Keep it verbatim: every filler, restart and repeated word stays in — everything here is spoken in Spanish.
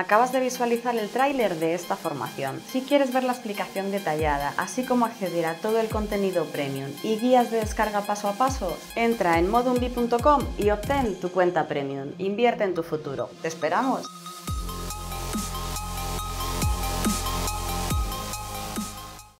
Acabas de visualizar el tráiler de esta formación. Si quieres ver la explicación detallada, así como acceder a todo el contenido premium y guías de descarga paso a paso, entra en modumb punto com y obtén tu cuenta premium. Invierte en tu futuro. ¡Te esperamos!